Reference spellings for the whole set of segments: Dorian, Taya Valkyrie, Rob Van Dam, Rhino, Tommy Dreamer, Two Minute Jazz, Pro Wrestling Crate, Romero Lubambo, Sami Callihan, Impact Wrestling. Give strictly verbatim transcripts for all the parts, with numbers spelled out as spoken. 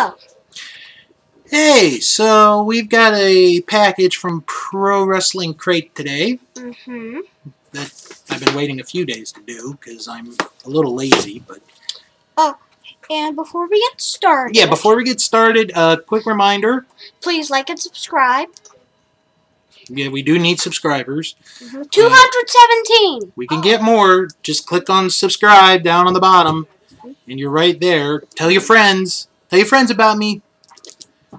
Hello! Hey, so we've got a package from Pro Wrestling Crate today. Mm-hmm. That I've been waiting a few days to do, because I'm a little lazy, but... Oh, and before we get started... Yeah, before we get started, a uh, quick reminder. Please like and subscribe. Yeah, we do need subscribers. Mm-hmm. two hundred seventeen! Uh, we can oh. get more. Just click on subscribe down on the bottom, and you're right there. Tell your friends. Tell your friends about me.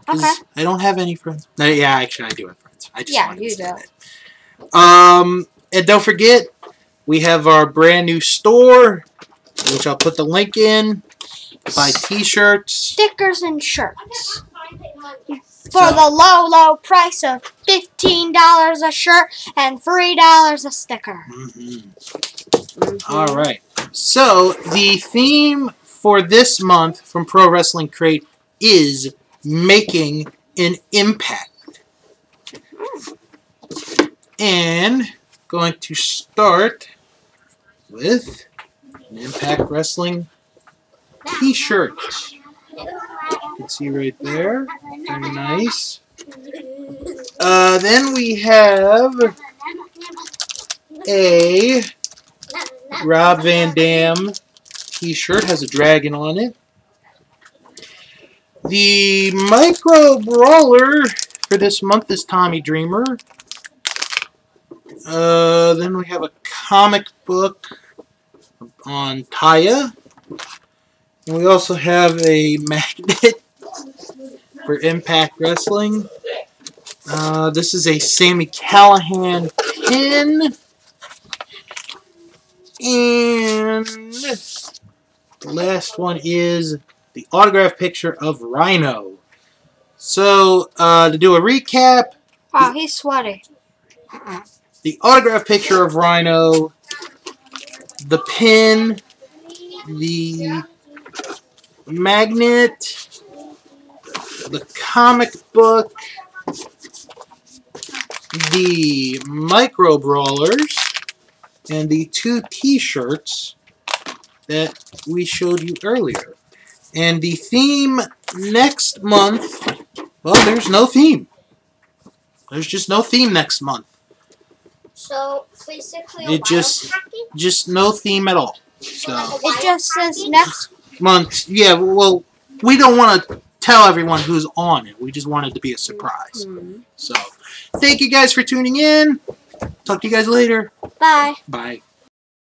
Okay. I don't have any friends. No, yeah, actually, I do have friends. I just yeah, you do. It. Um, and don't forget, we have our brand new store, which I'll put the link in. Buy T-shirts, stickers, and shirts for the low, low price of fifteen dollars a shirt and three dollars a sticker. Mm-hmm. Mm-hmm. All right. So the theme for this month from Pro Wrestling Crate is making an impact. And going to start with an Impact Wrestling t-shirt. You can see right there. Very nice. Uh, then we have a Rob Van Dam t-shirt. Has a dragon on it. The micro brawler for this month is Tommy Dreamer. Uh, then we have a comic book on Taya. And we also have a magnet for Impact Wrestling. Uh, this is a Sami Callihan pin. And the last one is the autograph picture of Rhino. So, uh, to do a recap... Oh, the, he's sweaty. The autograph picture of Rhino, the pin, the magnet, the comic book, the micro brawlers, and the two t-shirts that we showed you earlier. And the theme next month, well, there's no theme. There's just no theme next month. So basically, it just just no theme at all. So it just says next month. Yeah, well, we don't want to tell everyone who's on it. We just want it to be a surprise. Mm-hmm. So, thank you guys for tuning in. Talk to you guys later. Bye. Bye.